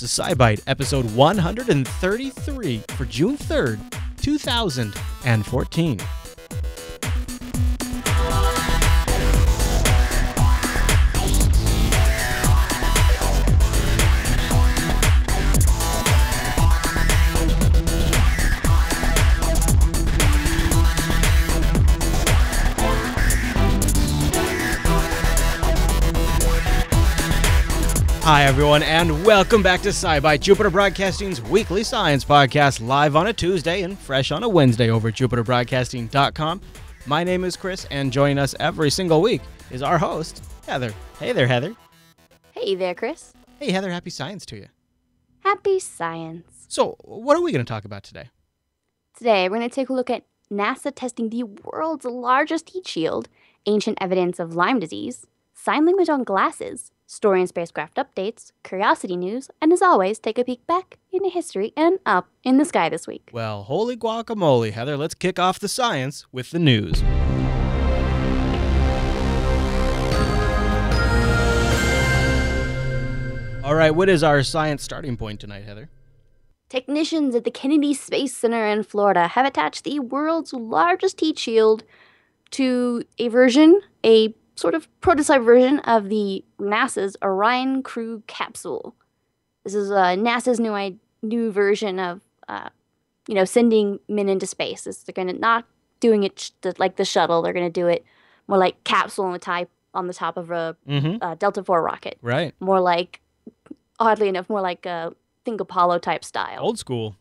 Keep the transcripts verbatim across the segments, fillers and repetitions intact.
This is SciByte, episode one hundred thirty-three for June third, two thousand fourteen. Hi everyone, and welcome back to SciByte, Jupiter Broadcasting's weekly science podcast, live on a Tuesday and fresh on a Wednesday over at jupiter broadcasting dot com. My name is Chris, and joining us every single week is our host, Heather. Hey there, Heather. Hey there, Chris. Hey Heather, happy science to you. Happy science. So, what are we going to talk about today? Today, we're going to take a look at NASA testing the world's largest heat shield, ancient evidence of Lyme disease, sign language on glasses, story and spacecraft updates, Curiosity news, and as always, take a peek back into history and up in the sky this week. Well, holy guacamole, Heather, let's kick off the science with the news. All right, what is our science starting point tonight, Heather? Technicians at the Kennedy Space Center in Florida have attached the world's largest heat shield to a version, a sort of prototype version of the NASA's Orion crew capsule. This is uh, NASA's new new version of, uh, you know, sending men into space. It's, they're gonna not doing it sh like the shuttle. They're gonna do it more like capsule on the type on the top of a mm-hmm. uh, Delta four rocket. Right. More like, oddly enough, more like a think Apollo type style. Old school.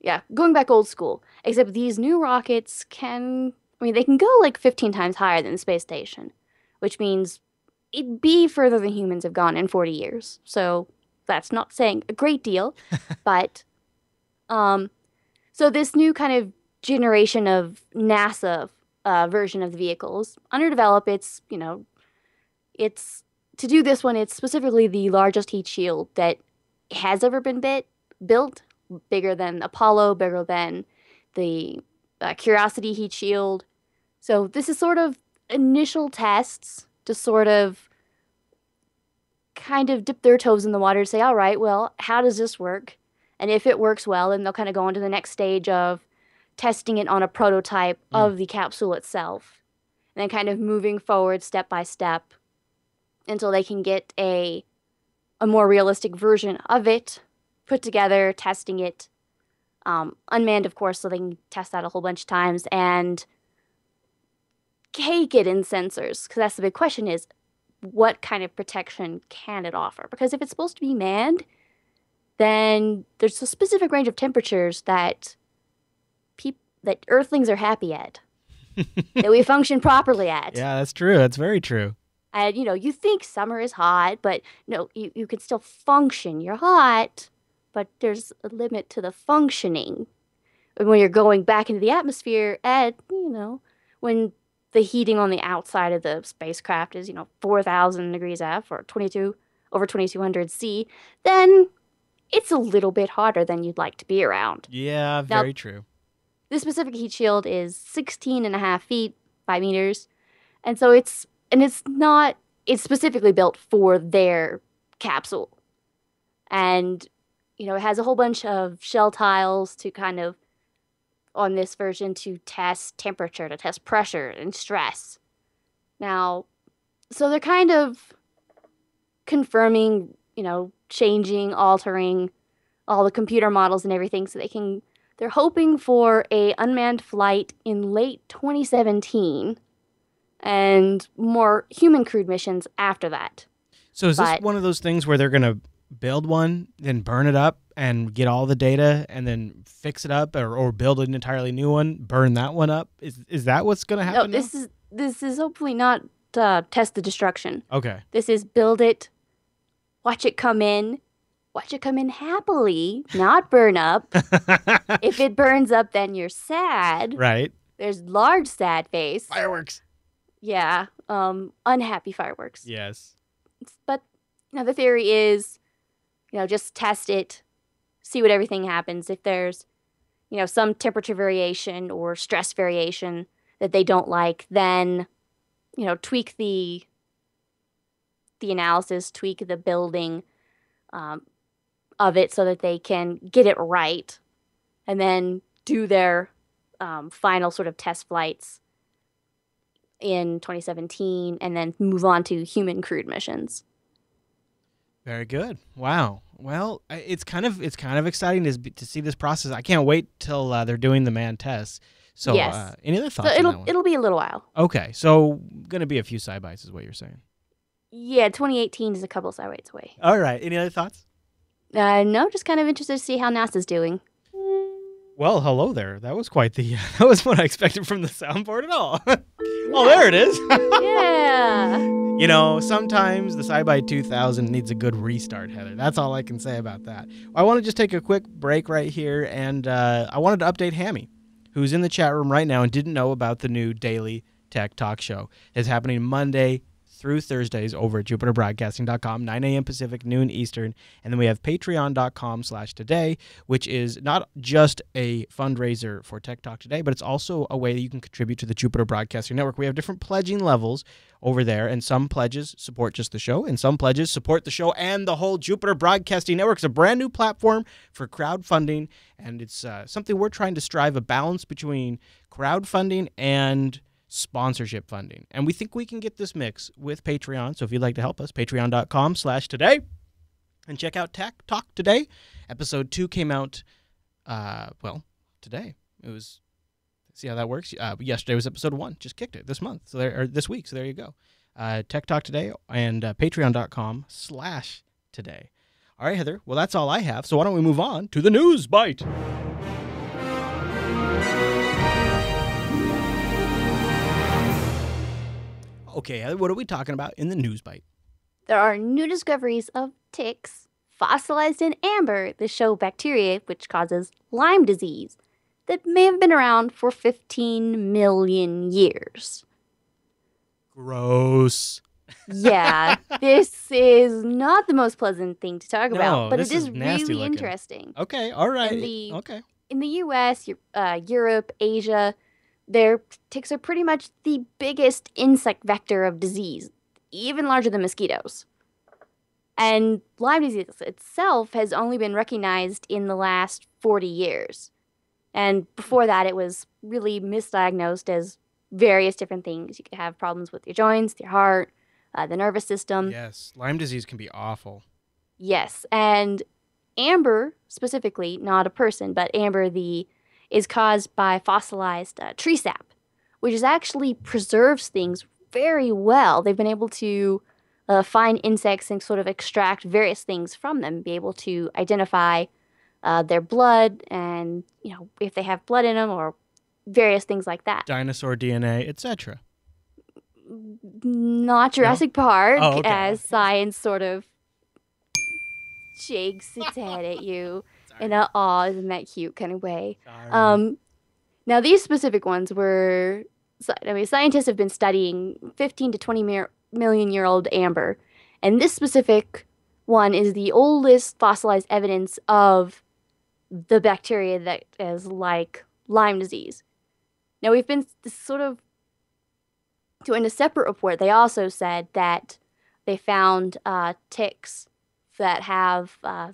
Yeah, going back old school. Except these new rockets can, I mean, they can go like fifteen times higher than the space station, which means it'd be further than humans have gone in forty years. So that's not saying a great deal, but um, so this new kind of generation of NASA uh, version of the vehicles underdeveloped. It's, you know, it's to do this one. It's specifically the largest heat shield that has ever been bit, built, bigger than Apollo, bigger than the uh, Curiosity heat shield. So this is sort of initial tests to sort of kind of dip their toes in the water to say, all right, well, how does this work? And if it works well, then they'll kind of go on to the next stage of testing it on a prototype mm. of the capsule itself, and then kind of moving forward step by step until they can get a a more realistic version of it, put together, testing it, um, unmanned, of course, so they can test that a whole bunch of times and take it in sensors, because that's the big question is, what kind of protection can it offer? Because if it's supposed to be manned, then there's a specific range of temperatures that peop that Earthlings are happy at, that we function properly at. Yeah, that's true. That's very true. And, you know, you think summer is hot, but no, you, you can still function. You're hot, but there's a limit to the functioning. And when you're going back into the atmosphere at, you know, when the heating on the outside of the spacecraft is, you know, four thousand degrees F or twenty-two over twenty-two hundred C, then it's a little bit hotter than you'd like to be around. Yeah, very now, true. This specific heat shield is sixteen and a half feet, five meters. And so it's, and it's not, it's specifically built for their capsule. And, you know, it has a whole bunch of shell tiles to kind of, on this version, to test temperature, to test pressure and stress. Now, so they're kind of confirming, you know, changing, altering all the computer models and everything so they can, they're hoping for a unmanned flight in late twenty seventeen and more human crewed missions after that. So is but, this one of those things where they're going to build one, then burn it up and get all the data and then fix it up, or, or build an entirely new one, burn that one up? Is is that what's going to happen? No, this now? is this is hopefully not uh, test the destruction. Okay. This is build it, watch it come in, watch it come in happily, not burn up. If it burns up, then you're sad. Right. There's large sad face. Fireworks. Yeah. Um, unhappy fireworks. Yes. But you know, the theory is, you know, just test it, see what everything happens. If there's, you know, some temperature variation or stress variation that they don't like, then, you know, tweak the the analysis, tweak the building, um, of it so that they can get it right and then do their um, final sort of test flights in twenty seventeen and then move on to human crewed missions. Very good. Wow. Well, it's kind of it's kind of exciting to to see this process. I can't wait till uh, they're doing the manned tests. So, yes. uh, any other thoughts? So it'll on that one? It'll be a little while. Okay, so gonna be a few SciBytes is what you're saying. Yeah, twenty eighteen is a couple SciBytes away. All right. Any other thoughts? Uh, no, just kind of interested to see how NASA's doing. Well, hello there. That was quite the uh, that was what I expected from the soundboard at all. Yeah. Oh, there it is. Yeah. You know, sometimes the SciByte two thousand needs a good restart, Heather. That's all I can say about that. I want to just take a quick break right here, and uh, I wanted to update Hammy, who's in the chat room right now and didn't know about the new Daily Tech Talk Show. It's happening Monday through Thursdays over at jupiter broadcasting dot com, nine a m Pacific, noon Eastern. And then we have patreon.com slash today, which is not just a fundraiser for Tech Talk Today, but it's also a way that you can contribute to the Jupiter Broadcasting Network. We have different pledging levels over there, and some pledges support just the show, and some pledges support the show and the whole Jupiter Broadcasting Network. It's a brand new platform for crowdfunding, and it's uh, something we're trying to strive a balance between crowdfunding and sponsorship funding. And we think we can get this mix with Patreon. So if you'd like to help us, patreon.com slash today. And check out Tech Talk Today. Episode two came out, uh, well, today. It was, see how that works? Uh, yesterday was episode one. Just kicked it this month. So there, or this week. So there you go. Uh, Tech Talk Today and uh, patreon.com slash today. All right, Heather. Well, that's all I have. So why don't we move on to the News Bite? Okay, what are we talking about in the News Bite? There are new discoveries of ticks fossilized in amber that show bacteria which causes Lyme disease that may have been around for fifteen million years. Gross. Yeah, this is not the most pleasant thing to talk no, about, but it is, is really looking. Interesting. Okay, all right. In the, okay. In the U S, uh, Europe, Asia, their ticks are pretty much the biggest insect vector of disease, even larger than mosquitoes. And Lyme disease itself has only been recognized in the last forty years. And before that, it was really misdiagnosed as various different things. You could have problems with your joints, your heart, uh, the nervous system. Yes, Lyme disease can be awful. Yes, and amber specifically, not a person, but amber the... is caused by fossilized uh, tree sap, which is actually preserves things very well. They've been able to uh, find insects and sort of extract various things from them, be able to identify uh, their blood and, you know, if they have blood in them or various things like that. Dinosaur D N A, et cetera. Not Jurassic no? Park, oh, okay. As science sort of shakes its head at you. In a, aw, isn't that cute kind of way. Um, now, these specific ones were, I mean, scientists have been studying fifteen to twenty million year old amber. And this specific one is the oldest fossilized evidence of the bacteria that is like Lyme disease. Now, we've been sort of, so in a separate report, they also said that they found uh, ticks that have... Uh,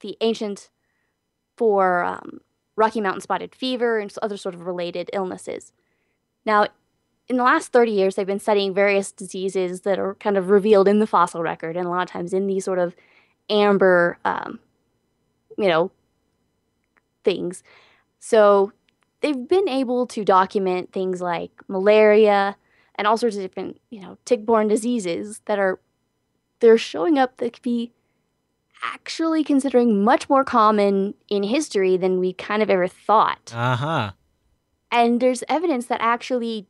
the ancient for um, Rocky Mountain spotted fever and other sort of related illnesses. Now, in the last thirty years, they've been studying various diseases that are kind of revealed in the fossil record, and a lot of times in these sort of amber, um, you know, things. So they've been able to document things like malaria and all sorts of different, you know, tick-borne diseases that are, they're showing up that could be actually considering much more common in history than we kind of ever thought. Uh-huh. And there's evidence that actually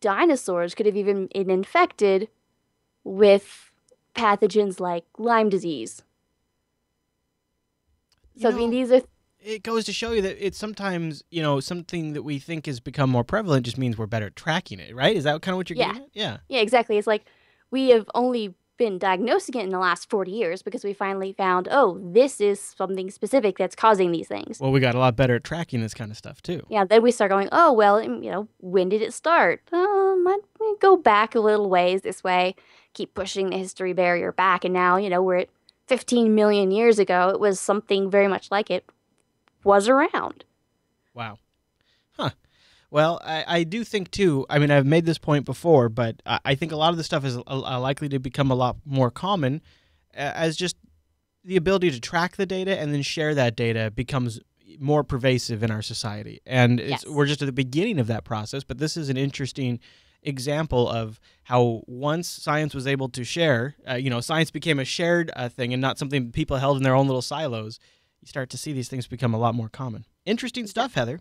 dinosaurs could have even been infected with pathogens like Lyme disease. So, you know, I mean, these are... It goes to show you that it's sometimes, you know, something that we think has become more prevalent just means we're better at tracking it, right? Is that kind of what you're yeah. getting at? Yeah. Yeah, exactly. It's like we have only... been diagnosing it in the last forty years because we finally found, oh, this is something specific that's causing these things. Well, we got a lot better at tracking this kind of stuff, too. Yeah, then we start going, oh, well, you know, when did it start? Um, I'd go back a little ways this way, keep pushing the history barrier back, and now, you know, we're at fifteen million years ago, it was something very much like it was around. Wow. Huh. Well, I, I do think, too, I mean, I've made this point before, but I, I think a lot of this stuff is a, a likely to become a lot more common as just the ability to track the data and then share that data becomes more pervasive in our society. And it's, yes. we're just at the beginning of that process, but this is an interesting example of how once science was able to share, uh, you know, science became a shared uh, thing and not something people held in their own little silos. You start to see these things become a lot more common. Interesting stuff, Heather.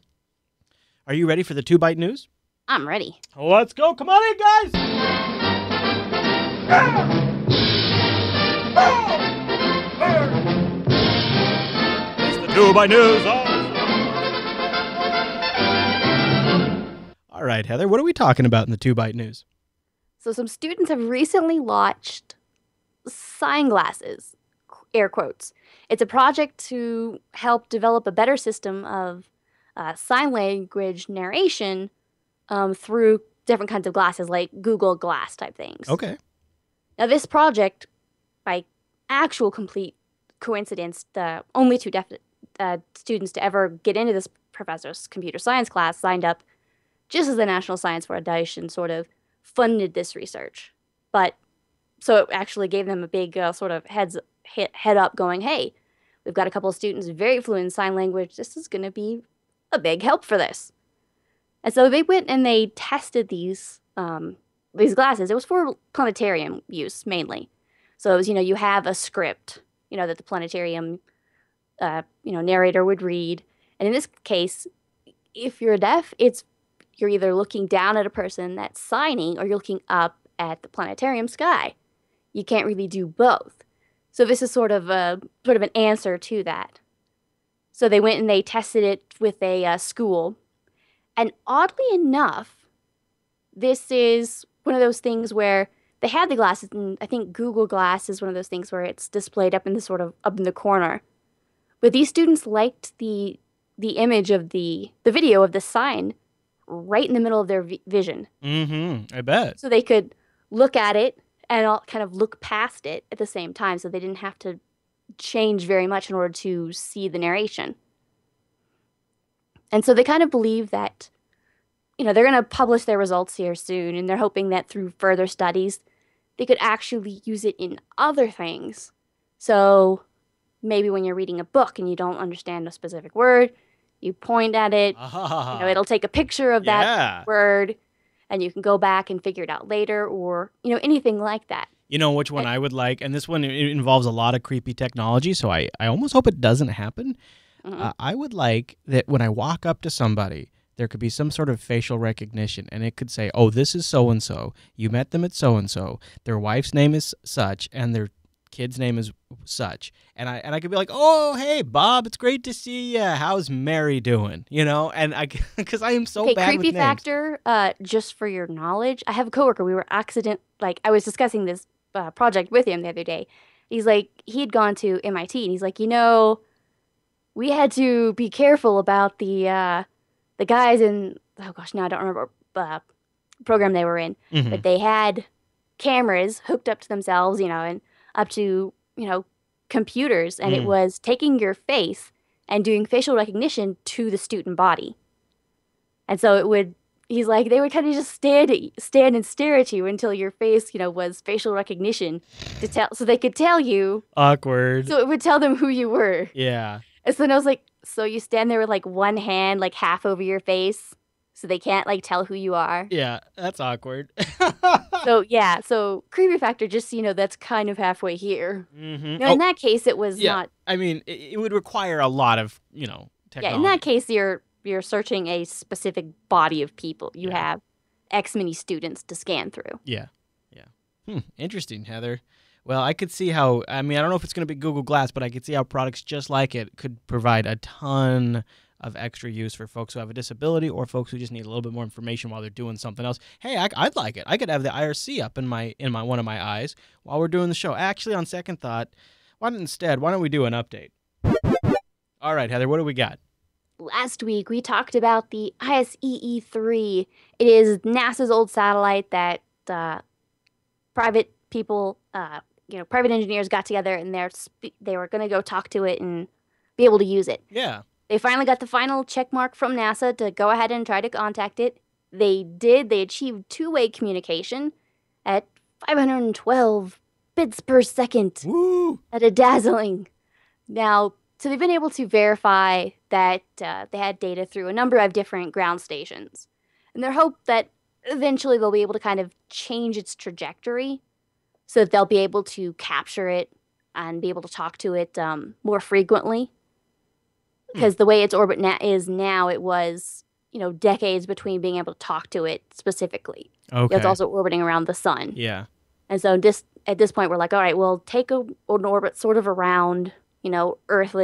Are you ready for the two byte news? I'm ready. Let's go. Come on in, guys. It's the two byte news. All right, Heather, what are we talking about in the two byte news? So some students have recently launched Signglasses, air quotes. It's a project to help develop a better system of Uh, sign language narration um, through different kinds of glasses, like Google Glass type things. Okay. Now, this project, by actual complete coincidence, the only two def uh, students to ever get into this professor's computer science class signed up just as the National Science Foundation sort of funded this research. But so it actually gave them a big uh, sort of heads head up going, hey, we've got a couple of students very fluent in sign language. This is going to be a big help for this. And so they went and they tested these um, these glasses. It was for planetarium use mainly. So it was, you know, you have a script, you know, that the planetarium, uh, you know, narrator would read. And in this case, if you're deaf, it's you're either looking down at a person that's signing or you're looking up at the planetarium sky. You can't really do both. So this is sort of a sort of an answer to that. So they went and they tested it with a uh, school. And oddly enough, this is one of those things where they had the glasses, and I think Google Glass is one of those things where it's displayed up in the sort of up in the corner. But these students liked the the image of the the video of the sign right in the middle of their vi vision. Mm-hmm. I bet. So they could look at it and all, kind of look past it at the same time, so they didn't have to change very much in order to see the narration. And so they kind of believe that, you know, they're going to publish their results here soon, and they're hoping that through further studies they could actually use it in other things. So maybe when you're reading a book and you don't understand a specific word, you point at it, ah. you know, it'll take a picture of that yeah. word, and you can go back and figure it out later, or, you know, anything like that. You know which one I would like, and this one it involves a lot of creepy technology, so I, I almost hope it doesn't happen. Mm-hmm. uh, I would like that when I walk up to somebody, there could be some sort of facial recognition, and it could say, oh, this is so-and-so, you met them at so-and-so, their wife's name is such, and their kid's name is such. And I and I could be like, oh, hey, Bob, it's great to see you. How's Mary doing? You know, and I, because I am so okay, bad creepy with names. Factor, uh, just for your knowledge, I have a coworker, we were accident, like, I was discussing this Uh, project with him the other day. He's like, he had gone to M I T, and he's like, you know, we had to be careful about the uh, the guys in, oh gosh, now I don't remember what uh, program they were in, mm-hmm. but they had cameras hooked up to themselves, you know, and up to, you know, computers, and mm. it was taking your face and doing facial recognition to the student body. And so it would, he's like, they would kind of just stand, stand and stare at you until your face, you know, was facial recognition to tell, so they could tell you. Awkward. So it would tell them who you were. Yeah. And so then I was like, so you stand there with like one hand, like half over your face, so they can't like tell who you are. Yeah, that's awkward. So yeah, so creepy factor, just, you know, that's kind of halfway here. Mm-hmm. You know, oh, in that case, it was yeah. not. I mean, it, it would require a lot of, you know, technology. Yeah, in that case, you're. You're searching a specific body of people. You yeah. have X many students to scan through. Yeah, yeah. Hmm. Interesting, Heather. Well, I could see how, I mean, I don't know if it's going to be Google Glass, but I could see how products just like it could provide a ton of extra use for folks who have a disability or folks who just need a little bit more information while they're doing something else. Hey, I, I'd like it. I could have the I R C up in my in my one of my eyes while we're doing the show. Actually, on second thought, why don't instead, why don't we do an update? All right, Heather, what do we got? Last week, we talked about the I S E E three. It is NASA's old satellite that uh, private people uh, you know, private engineers got together and they're sp they were going to go talk to it and be able to use it. Yeah. They finally got the final check mark from NASA to go ahead and try to contact it. They did. They achieved two-way communication at five hundred twelve bits per second. Woo! At a dazzling. Now, so they've been able to verify that uh, they had data through a number of different ground stations. And their hope that eventually they'll be able to kind of change its trajectory so that they'll be able to capture it and be able to talk to it um, more frequently. Because mm. the way its orbit na is now, it was, you know, decades between being able to talk to it specifically. Okay. You know, it's also orbiting around the sun. Yeah. And so just at this point, we're like, all right, we'll take a, an orbit sort of around, you know, Earth,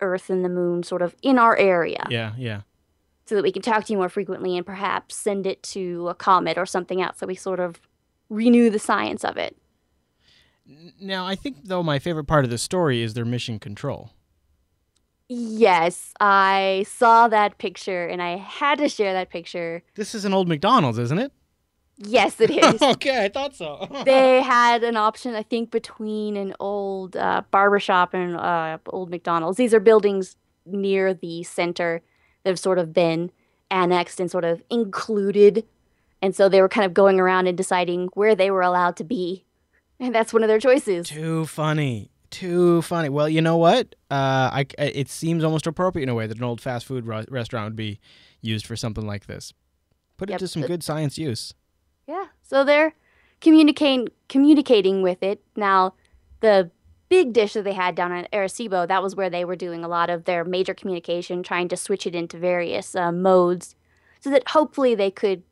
Earth and the moon sort of in our area. Yeah, yeah. So that we can talk to you more frequently and perhaps send it to a comet or something else so we sort of renew the science of it. Now, I think, though, my favorite part of the story is their mission control. Yes, I saw that picture, and I had to share that picture. This is an old McDonald's, isn't it? Yes, it is. Okay, I thought so. They had an option, I think, between an old uh, barbershop and uh, old McDonald's. These are buildings near the center that have sort of been annexed and sort of included. And so they were kind of going around and deciding where they were allowed to be. And that's one of their choices. Too funny. Too funny. Well, you know what? Uh, I, it seems almost appropriate in a way that an old fast food re restaurant would be used for something like this. Put yep. it to some good science use. Yeah. So they're communicating communicating with it. Now, the big dish that they had down at Arecibo, that was where they were doing a lot of their major communication, trying to switch it into various uh, modes so that hopefully they could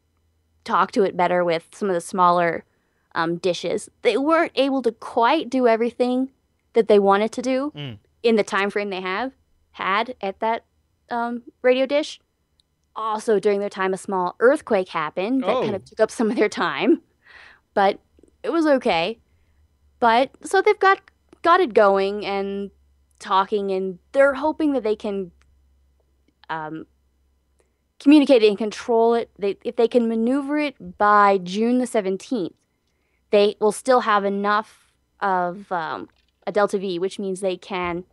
talk to it better with some of the smaller um, dishes. They weren't able to quite do everything that they wanted to do mm. in the time frame they have had at that um, radio dish. Also, during their time, a small earthquake happened that oh. kind of took up some of their time, but it was okay. But so they've got got it going and talking, and they're hoping that they can um, communicate it and control it. They, if they can maneuver it by June the seventeenth, they will still have enough of um, a Delta V, which means they can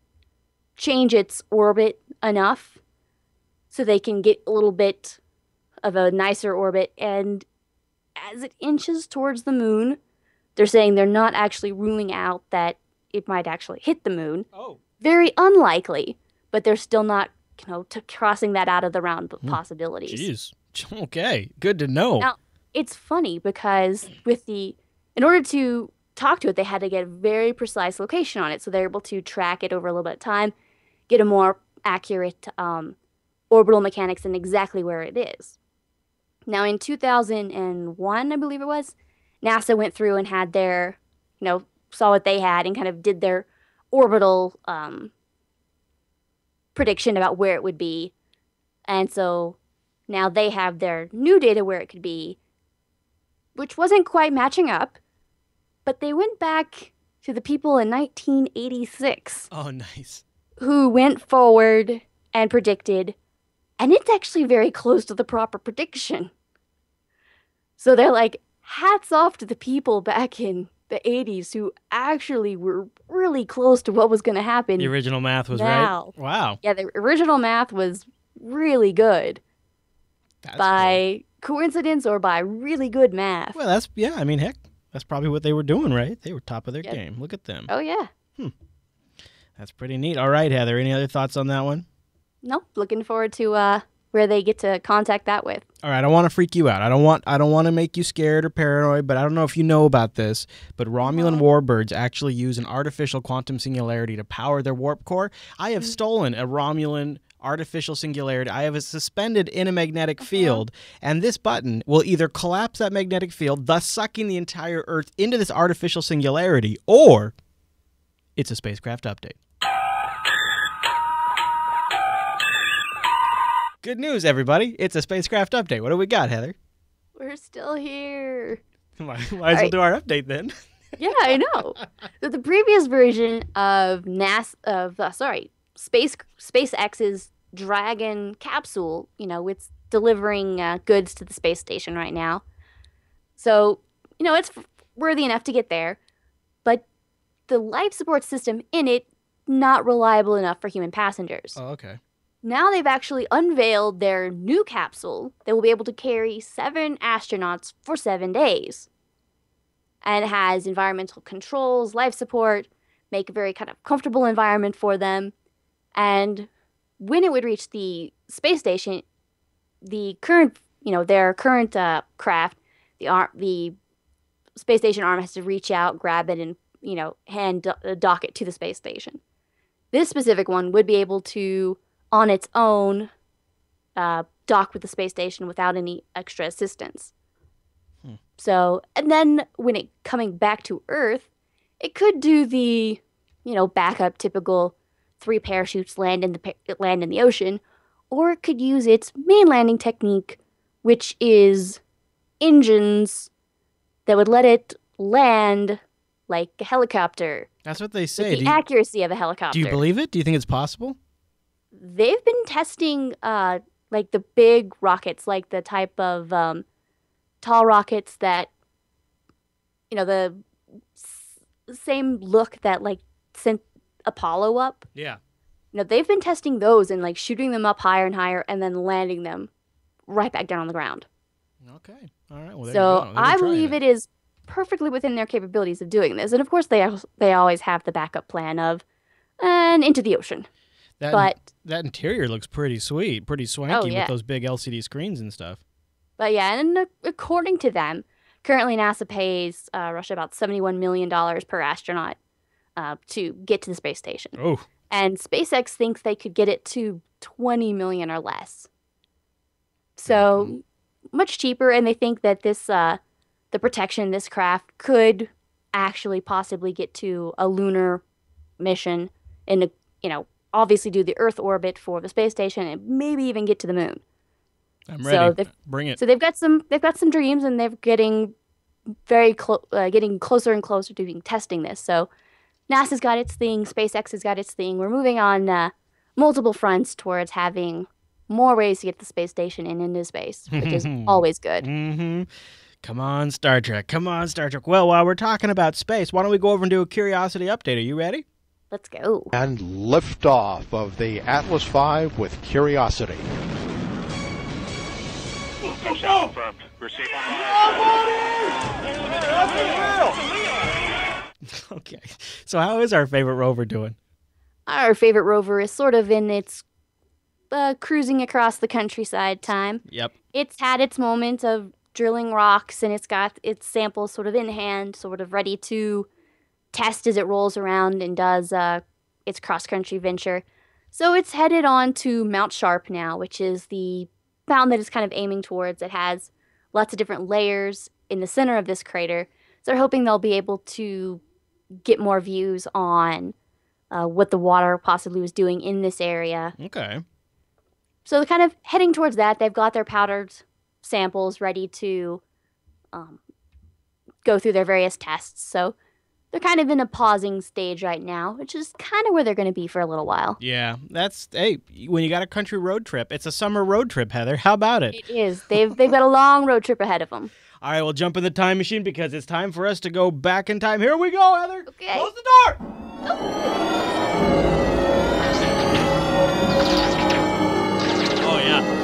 change its orbit enough so they can get a little bit of a nicer orbit. And as it inches towards the moon, they're saying they're not actually ruling out that it might actually hit the moon. Oh. Very unlikely, but they're still not, you know, t crossing that out of the round of mm. possibilities. Jeez. Okay. Good to know. Now, it's funny because with the, in order to talk to it, they had to get a very precise location on it. So they're able to track it over a little bit of time, get a more accurate um, orbital mechanics and exactly where it is. Now, in two thousand one, I believe it was, NASA went through and had their, you know, saw what they had and kind of did their orbital um, prediction about where it would be. And so now they have their new data where it could be, which wasn't quite matching up, but they went back to the people in nineteen eighty-six. Oh, nice. Who went forward and predicted, and it's actually very close to the proper prediction. So they're like, hats off to the people back in the eighties who actually were really close to what was going to happen. The original math was now. Right. Wow. Yeah, the original math was really good. That's by cool. coincidence or by really good math. Well, that's, yeah, I mean, heck, that's probably what they were doing, right? They were top of their yep. game. Look at them. Oh, yeah. Hmm. That's pretty neat. All right, Heather, any other thoughts on that one? Nope. Looking forward to uh, where they get to contact that with. All right, I want to freak you out. I don't want I don't want to make you scared or paranoid, but I don't know if you know about this, but Romulan warbirds actually use an artificial quantum singularity to power their warp core. I have mm-hmm. stolen a Romulan artificial singularity. I have it suspended in a magnetic uh-huh. field, and this button will either collapse that magnetic field, thus sucking the entire Earth into this artificial singularity, or it's a spacecraft update. Good news, everybody. It's a spacecraft update. What do we got, Heather? We're still here. Might, might as well right. do our update then. Yeah, I know. So the previous version of NASA, of uh, sorry, Space SpaceX's Dragon capsule, you know, it's delivering uh, goods to the space station right now. So, you know, it's worthy enough to get there. But the life support system in it not reliable enough for human passengers. Oh, okay. Now they've actually unveiled their new capsule that will be able to carry seven astronauts for seven days. And it has environmental controls, life support, make a very kind of comfortable environment for them. And when it would reach the space station, the current, you know, their current uh, craft, the arm, the space station arm has to reach out, grab it, and, you know, hand do- dock it to the space station. This specific one would be able to, on its own, uh, dock with the space station without any extra assistance. Hmm. So, and then when it coming back to Earth, it could do the, you know, backup typical three parachutes land in the land in the ocean, or it could use its main landing technique, which is engines that would let it land like a helicopter. That's what they say. With the you, accuracy of a helicopter. Do you believe it? Do you think it's possible? They've been testing uh, like the big rockets, like the type of um, tall rockets that, you know, the s- same look that like sent Apollo up. Yeah. You know, they've been testing those and like shooting them up higher and higher and then landing them right back down on the ground. Okay. All right. Well, there so you go. I believe it. it is perfectly within their capabilities of doing this. And of course, they, they always have the backup plan of and into the ocean. That but in, that interior looks pretty sweet, pretty swanky oh, yeah. with those big L C D screens and stuff. But yeah, and according to them, currently NASA pays uh, Russia about seventy-one million dollars per astronaut uh, to get to the space station. Oh. And SpaceX thinks they could get it to twenty million dollars or less. So mm-hmm. much cheaper, and they think that this uh, the protection this craft could actually possibly get to a lunar mission in a, you know, obviously do the Earth orbit for the space station and maybe even get to the moon. I'm ready. So bring it. So they've got some they've got some dreams, and they're getting very clo- uh, getting closer and closer to being testing this. So NASA's got its thing, SpaceX has got its thing. We're moving on uh, multiple fronts towards having more ways to get the space station and into space, which is always good. Mm-hmm. Come on, Star Trek. Come on, Star Trek. Well, while we're talking about space, why don't we go over and do a Curiosity update? Are you ready? Let's go. And liftoff of the Atlas V with Curiosity. We're safe on Okay. So how is our favorite rover doing? Our favorite rover is sort of in its uh, cruising across the countryside time. Yep. It's had its moment of drilling rocks, and it's got its samples sort of in hand, sort of ready to test as it rolls around and does uh, its cross-country venture. So it's headed on to Mount Sharp now, which is the mountain that it's kind of aiming towards. It has lots of different layers in the center of this crater. So they're hoping they'll be able to get more views on uh, what the water possibly was doing in this area. Okay. So they're kind of heading towards that. They've got their powdered samples ready to um, go through their various tests. So they're kind of in a pausing stage right now, which is kind of where they're going to be for a little while. Yeah, that's, hey, when you got a country road trip, it's a summer road trip, Heather. How about it? It is. They've, they've got a long road trip ahead of them. All right, we'll jump in the time machine because it's time for us to go back in time. Here we go, Heather. Okay. Close the door. Oh, oh yeah.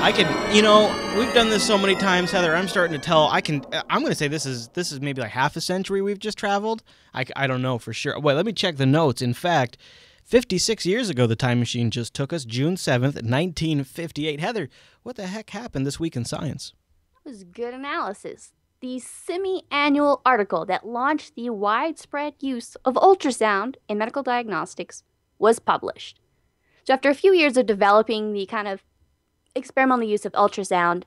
I can, you know, we've done this so many times, Heather. I'm starting to tell. I can. I'm going to say this is this is maybe like half a century we've just traveled. I, I don't know for sure. Wait, let me check the notes. In fact, fifty-six years ago, the time machine just took us, June seventh, nineteen fifty-eight. Heather, what the heck happened this week in science? That was good analysis. The semi-annual article that launched the widespread use of ultrasound in medical diagnostics was published. So after a few years of developing the kind of experimental use of ultrasound,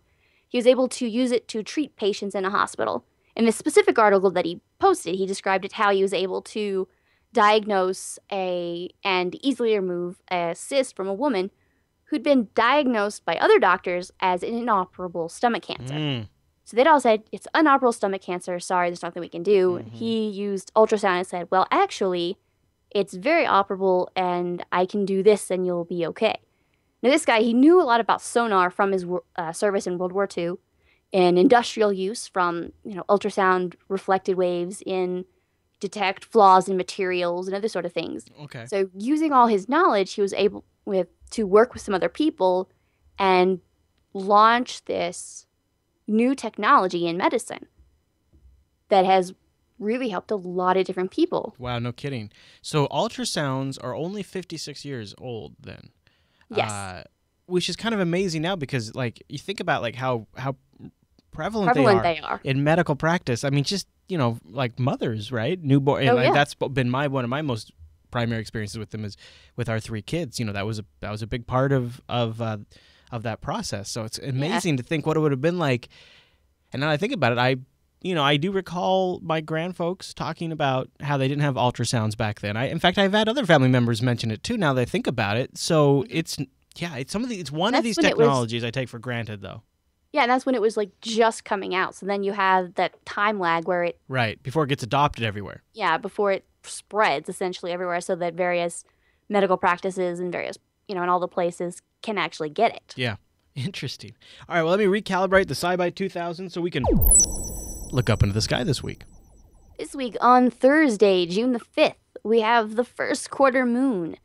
he was able to use it to treat patients in a hospital. In this specific article that he posted, he described it how he was able to diagnose a and easily remove a cyst from a woman who'd been diagnosed by other doctors as an inoperable stomach cancer. Mm. So they'd all said, it's inoperable stomach cancer, sorry, there's nothing we can do. Mm-hmm. He used ultrasound and said, well, actually, it's very operable and I can do this and you'll be okay. Now, this guy, he knew a lot about sonar from his uh, service in World War Two and industrial use from, you know, ultrasound reflected waves in detect flaws in materials and other sort of things. Okay. So using all his knowledge, he was able with to work with some other people and launch this new technology in medicine that has really helped a lot of different people. Wow, no kidding. So ultrasounds are only fifty-six years old then. Yes. Uh, which is kind of amazing now because, like, you think about, like, how, how prevalent, prevalent they, are they are in medical practice. I mean, just, you know, like mothers, right? Newborn. Oh, and, like, yeah. That's been my one of my most primary experiences with them is with our three kids. You know, that was a, that was a big part of, of, uh, of that process. So it's amazing yeah. to think what it would have been like. And now I think about it, I, you know, I do recall my grandfolks talking about how they didn't have ultrasounds back then. I, in fact, I've had other family members mention it too, now that I think about it. So it's, yeah, it's some of the, it's one of these technologies I take for granted though. Yeah, and that's when it was like just coming out. So then you have that time lag where it... Right, before it gets adopted everywhere. Yeah, before it spreads essentially everywhere so that various medical practices and various, you know, in all the places can actually get it. Yeah, interesting. All right, well, let me recalibrate the SciByte two thousand so we can... look up into the sky this week. This week on Thursday, June the fifth, we have the first quarter moon.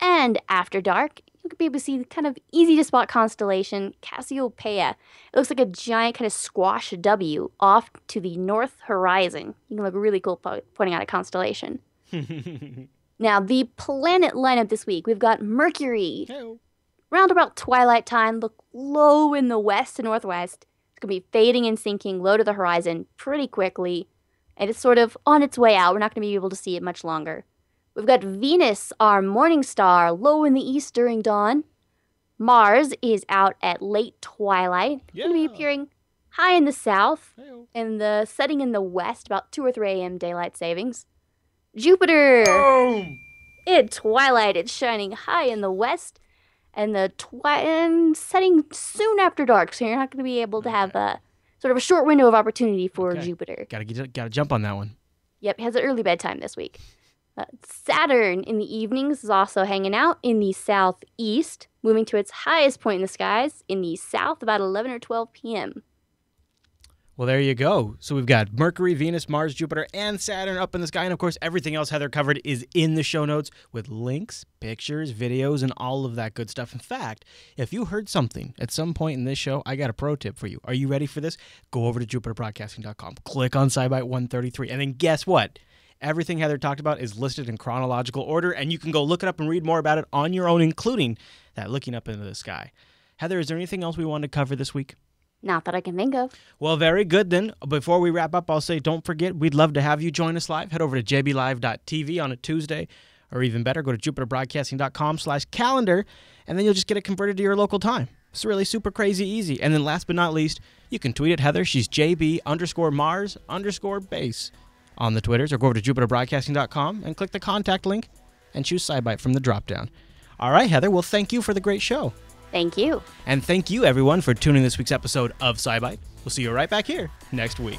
And after dark, you could be able to see the kind of easy-to-spot constellation Cassiopeia. It looks like a giant kind of squash W off to the north horizon. You can look really cool pointing out a constellation. Now, the planet lineup this week, we've got Mercury. Hello. Round about twilight time, look low in the west and northwest. Could be fading and sinking low to the horizon pretty quickly, and it's sort of on its way out. We're not going to be able to see it much longer. We've got Venus, our morning star, low in the east during dawn. Mars is out at late twilight. Yeah. Going to be appearing high in the south, Hey-oh. and the setting in the west about two or three A M daylight savings. Jupiter, Boom. in twilight, it's shining high in the west. And the twi and setting soon after dark, so you're not going to be able to have a sort of a short window of opportunity for okay. Jupiter. Got to got to jump on that one. Yep, it has an early bedtime this week. Uh, Saturn in the evenings is also hanging out in the southeast, moving to its highest point in the skies in the south about eleven or twelve P M Well, there you go. So we've got Mercury, Venus, Mars, Jupiter, and Saturn up in the sky. And, of course, everything else Heather covered is in the show notes with links, pictures, videos, and all of that good stuff. In fact, if you heard something at some point in this show, I got a pro tip for you. Are you ready for this? Go over to Jupiter Broadcasting dot com, click on SciByte one thirty-three, and then guess what? Everything Heather talked about is listed in chronological order, and you can go look it up and read more about it on your own, including that looking up into the sky. Heather, is there anything else we want to cover this week? Not that I can think of. Well, very good then. Before we wrap up, I'll say don't forget, we'd love to have you join us live. Head over to J B live dot T V on a Tuesday, or even better, go to Jupiter Broadcasting dot com slash calendar, and then you'll just get it converted to your local time. It's really super crazy easy. And then last but not least, you can tweet at Heather. She's JB underscore Mars underscore base on the Twitters, or go over to Jupiter Broadcasting dot com and click the contact link and choose SciByte from the drop-down. All right, Heather, well, thank you for the great show. Thank you. And thank you, everyone, for tuning in this week's episode of SciByte. We'll see you right back here next week.